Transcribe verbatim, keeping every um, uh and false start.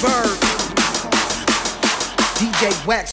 Verb D J Wax.